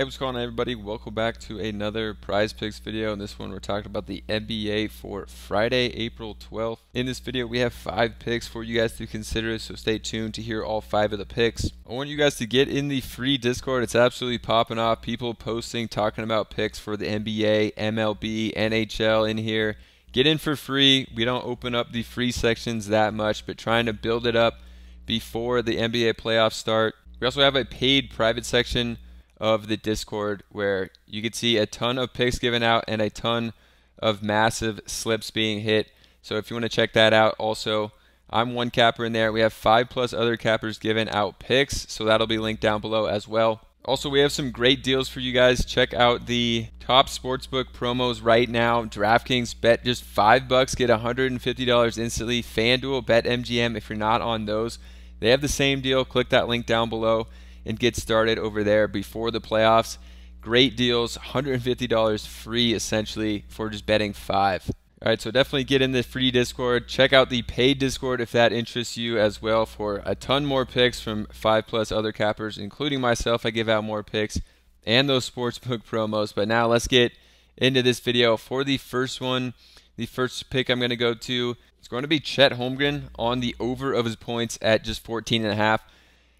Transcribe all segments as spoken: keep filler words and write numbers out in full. Hey, what's going on, everybody? Welcome back to another Prize Picks video. In this one, we're talking about the N B A for Friday, April twelfth. In this video, we have five picks for you guys to consider, so stay tuned to hear all five of the picks. I want you guys to get in the free Discord. It's absolutely popping off. People posting, talking about picks for the N B A, M L B, N H L in here. Get in for free. We don't open up the free sections that much, but trying to build it up before the N B A playoffs start. We also have a paid private section of the Discord where you can see a ton of picks given out and a ton of massive slips being hit. So if you want to check that out, also I'm one capper in there. We have five plus other cappers giving out picks, so that'll be linked down below as well. Also, we have some great deals for you guys. Check out the top sportsbook promos right now. DraftKings, bet just five bucks, get one hundred fifty dollars instantly. Fanduel, Bet M G M, if you're not on those, they have the same deal. Click that link down below and get started over there before the playoffs. Great deals, one hundred fifty dollars free essentially for just betting five. All right, so definitely get in the free Discord. Check out the paid Discord if that interests you as well for a ton more picks from five plus other cappers, including myself. I give out more picks and those sportsbook promos. But now let's get into this video. For the first one, the first pick I'm going to go to is going to be Chet Holmgren on the over of his points at just fourteen and a half.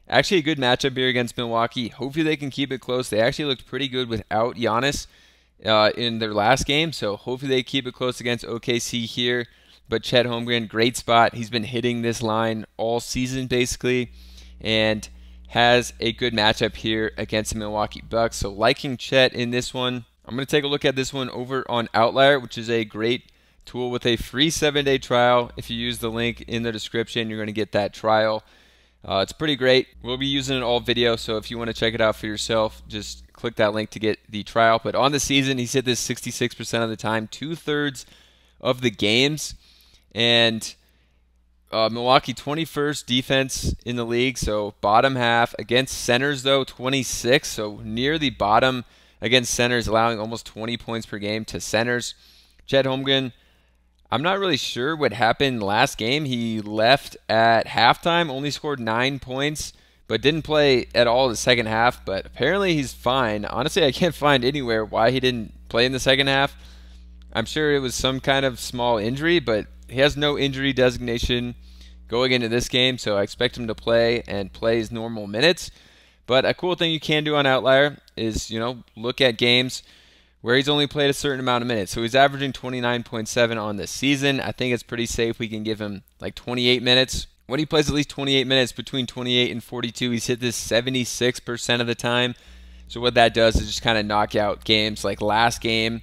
Actually a good matchup here against Milwaukee. Hopefully they can keep it close. They actually looked pretty good without Giannis uh, in their last game, so hopefully they keep it close against O K C here. But Chet Holmgren, great spot. He's been hitting this line all season basically and has a good matchup here against the Milwaukee Bucks. So liking Chet in this one. I'm going to take a look at this one over on Outlier, which is a great tool with a free seven-day trial. If you use the link in the description, you're going to get that trial. Uh, it's pretty great. We'll be using it all video, so if you want to check it out for yourself, just click that link to get the trial. But on the season, he's hit this sixty-six percent of the time, two-thirds of the games. And uh, Milwaukee, twenty-first defense in the league, so bottom half. Against centers, though, twenty-six, so near the bottom against centers, allowing almost twenty points per game to centers. Chet Holmgren, I'm not really sure what happened last game. He left at halftime, only scored nine points, but didn't play at all the second half. But apparently he's fine. Honestly, I can't find anywhere why he didn't play in the second half. I'm sure it was some kind of small injury, but he has no injury designation going into this game, so I expect him to play and play his normal minutes. But a cool thing you can do on Outlier is, you know, look at games where he's only played a certain amount of minutes. So he's averaging twenty-nine point seven on the season. I think it's pretty safe. We can give him like twenty-eight minutes. When he plays at least twenty-eight minutes, between twenty-eight and forty-two, he's hit this seventy-six percent of the time. So what that does is just kind of knock out games like last game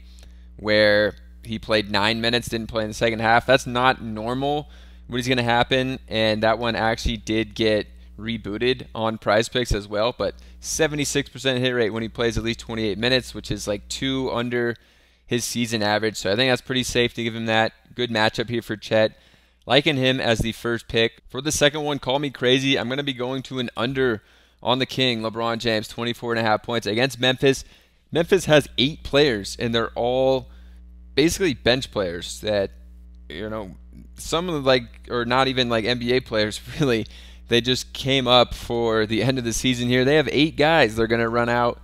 where he played nine minutes, didn't play in the second half. That's not normal, what is going to happen. And that one actually did get rebooted on Prize Picks as well, but seventy-six percent hit rate when he plays at least twenty-eight minutes, which is like two under his season average. So I think that's pretty safe to give him that. Good matchup here for Chet. Liking him as the first pick. For the second one, call me crazy, I'm going to be going to an under on the King, LeBron James, twenty-four and a half points against Memphis. Memphis has eight players, and they're all basically bench players that, you know, some of the like, or not even like N B A players really. They just came up for the end of the season here. They have eight guys they're going to run out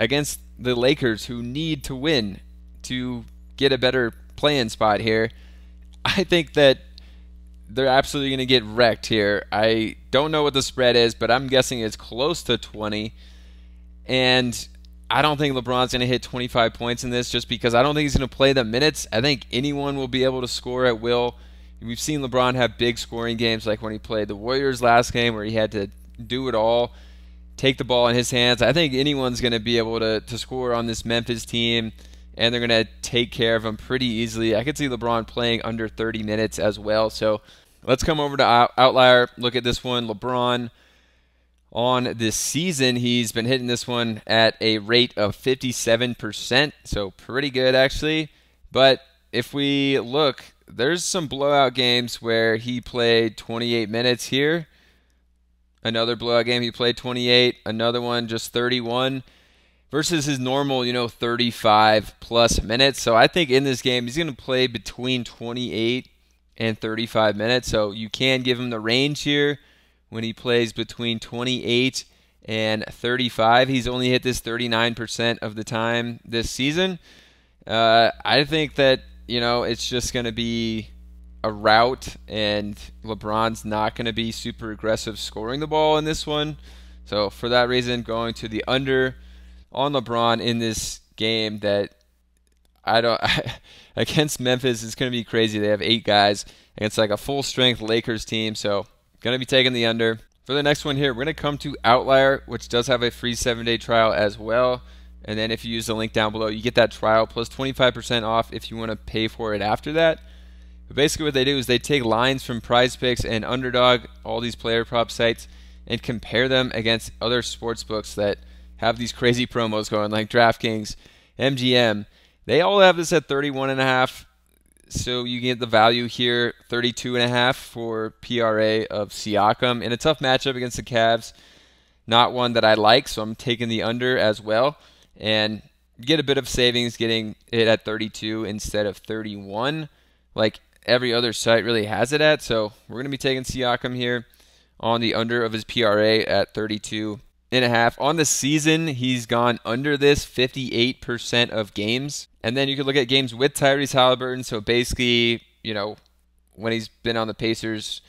against the Lakers, who need to win to get a better play-in spot here. I think that they're absolutely going to get wrecked here. I don't know what the spread is, but I'm guessing it's close to twenty. And I don't think LeBron's going to hit twenty-five points in this, just because I don't think he's going to play the minutes. I think anyone will be able to score at will. We've seen LeBron have big scoring games, like when he played the Warriors last game, where he had to do it all, take the ball in his hands. I think anyone's going to be able to, to score on this Memphis team, and they're going to take care of him pretty easily. I could see LeBron playing under thirty minutes as well. So let's come over to Outlier, look at this one. LeBron, on this season, he's been hitting this one at a rate of fifty-seven percent, so pretty good actually. But if we look, there's some blowout games where he played twenty-eight minutes here. Another blowout game, he played twenty-eight. Another one, just thirty-one. Versus his normal, you know, thirty-five plus minutes. So I think in this game, he's going to play between twenty-eight and thirty-five minutes. So you can give him the range here when he plays between 28 and thirty-five. He's only hit this thirty-nine percent of the time this season. Uh, I think that, you know, it's just going to be a rout, and LeBron's not going to be super aggressive scoring the ball in this one. So for that reason, going to the under on LeBron in this game that I don't – against Memphis, it's going to be crazy. They have eight guys against like a full-strength Lakers team, so going to be taking the under. For the next one here, we're going to come to Outlier, which does have a free seven-day trial as well. And then if you use the link down below, you get that trial plus twenty-five percent off if you want to pay for it after that. But basically what they do is they take lines from Prize Picks and Underdog, all these player prop sites, and compare them against other sports books that have these crazy promos going, like DraftKings, M G M. They all have this at thirty-one and a half, so you get the value here, thirty-two and a half for P R A of Siakam in a tough matchup against the Cavs. Not one that I like, so I'm taking the under as well. And get a bit of savings getting it at thirty-two instead of thirty-one, like every other site really has it at. So we're going to be taking Siakam here on the under of his P R A at thirty-two and a half. On the season, he's gone under this fifty-eight percent of games. And then you can look at games with Tyrese Halliburton. So basically, you know, when he's been on the Pacers,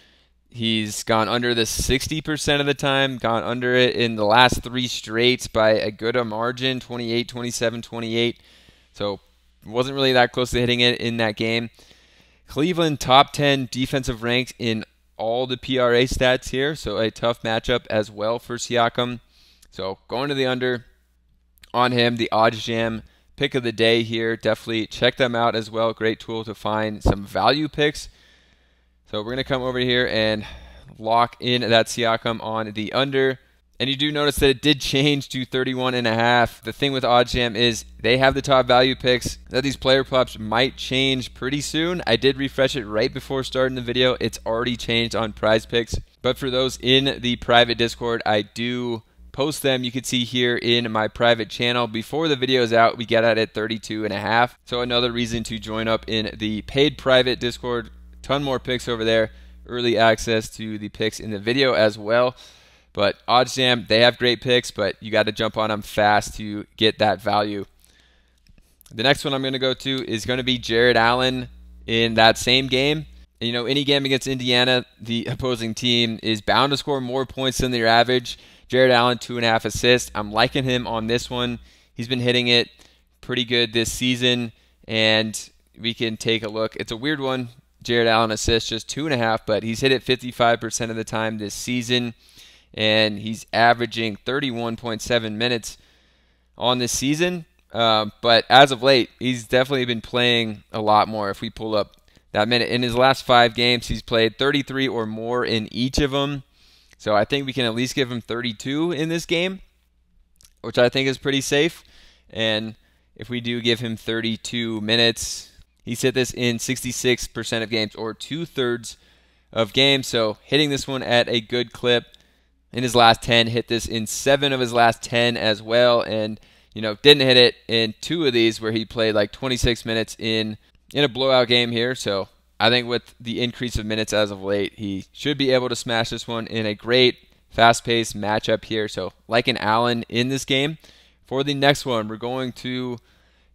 he's gone under this sixty percent of the time, gone under it in the last three straights by a good a margin, twenty-eight, twenty-seven, twenty-eight. So wasn't really that close to hitting it in that game. Cleveland top ten defensive ranked in all the P R A stats here. So a tough matchup as well for Siakam. So going to the under on him, the OddsJam pick of the day here. Definitely check them out as well. Great tool to find some value picks. So we're going to come over here and lock in that Siakam on the under. And you do notice that it did change to thirty-one and a half. The thing with OddsJam is they have the top value picks, that these player props might change pretty soon. I did refresh it right before starting the video. It's already changed on Prize Picks. But for those in the private Discord, I do post them. You can see here in my private channel before the video is out, we got it at thirty-two and a half. So another reason to join up in the paid private Discord. Ton more picks over there, early access to the picks in the video as well. But OddsJam, they have great picks, but you got to jump on them fast to get that value. The next one I'm going to go to is going to be Jared Allen in that same game. And, you know, any game against Indiana, the opposing team is bound to score more points than their average. Jared Allen, two and a half assists. I'm liking him on this one. He's been hitting it pretty good this season, and we can take a look. It's a weird one. Jared Allen assists just two and a half, but he's hit it fifty-five percent of the time this season, and he's averaging thirty-one point seven minutes on this season. Um, but as of late, he's definitely been playing a lot more. If we pull up that minute, in his last five games, he's played thirty-three or more in each of them. So I think we can at least give him thirty-two in this game, which I think is pretty safe. And if we do give him thirty-two minutes, he's hit this in sixty-six percent of games, or two-thirds of games. So hitting this one at a good clip. In his last ten, hit this in seven of his last ten as well. And, you know, didn't hit it in two of these where he played like twenty-six minutes in, in a blowout game here. So I think with the increase of minutes as of late, he should be able to smash this one in a great fast-paced matchup here. So like an Allen in this game. For the next one, we're going to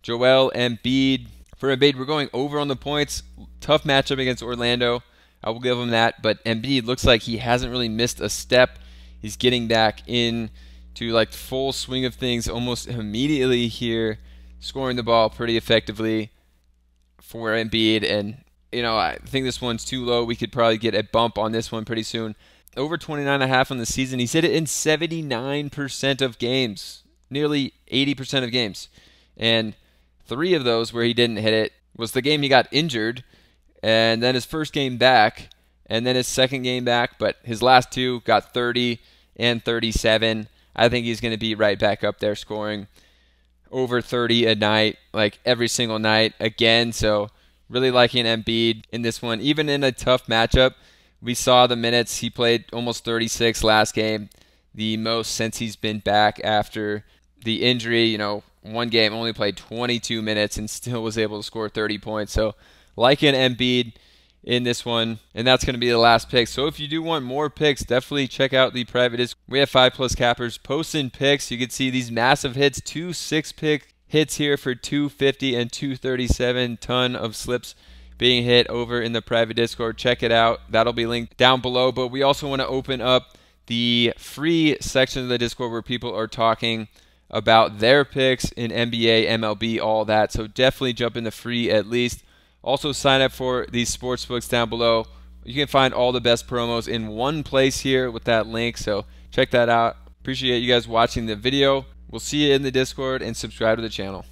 Joel Embiid. For Embiid, we're going over on the points. Tough matchup against Orlando. I will give him that. But Embiid looks like he hasn't really missed a step. He's getting back in to like full swing of things almost immediately here. Scoring the ball pretty effectively for Embiid. And, you know, I think this one's too low. We could probably get a bump on this one pretty soon. Over twenty-nine and a half on the season. He's hit it in seventy-nine percent of games. Nearly eighty percent of games. And three of those where he didn't hit it was the game he got injured, and then his first game back, and then his second game back. But his last two got thirty and thirty-seven. I think he's going to be right back up there scoring over thirty a night, like every single night again. So really liking Embiid in this one, even in a tough matchup. We saw the minutes. He played almost thirty-six last game, the most since he's been back after the injury. You know, one game only played twenty-two minutes and still was able to score thirty points. So like an Embiid in this one, and that's going to be the last pick. So if you do want more picks, definitely check out the private disc. We have five plus cappers posting picks. You can see these massive hits, two six pick hits here for two fifty and two thirty-seven, ton of slips being hit over in the private Discord. Check it out. That'll be linked down below. But we also want to open up the free section of the Discord where people are talking about their picks in N B A, M L B, all that. So definitely jump in the free at least. Also, sign up for these sports books down below. You can find all the best promos in one place here with that link. So check that out. Appreciate you guys watching the video. We'll see you in the Discord, and subscribe to the channel.